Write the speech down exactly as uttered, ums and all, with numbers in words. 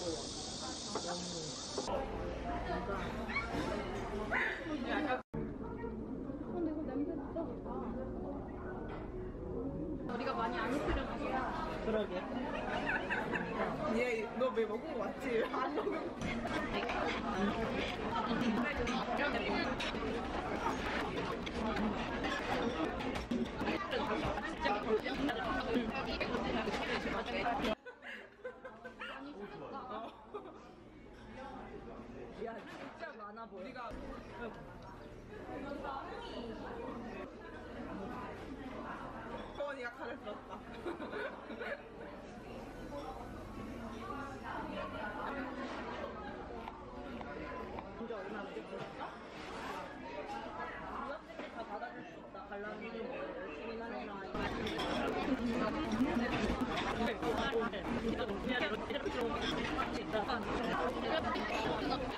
근데 이거 냄새 진짜 좋다. 우리가 많이 안 흐트려서. 그러게. 얘 너 왜 먹은 거 같지? 안 먹은 거. 많이 튀겼다. 야 진짜 많아 보여. 우리가 서원이가 칼을 들었다. 이제 얼마 안 됐을까? 이것들 다 받아줄 수 있다. 갈라지는 거 열심히 하느라.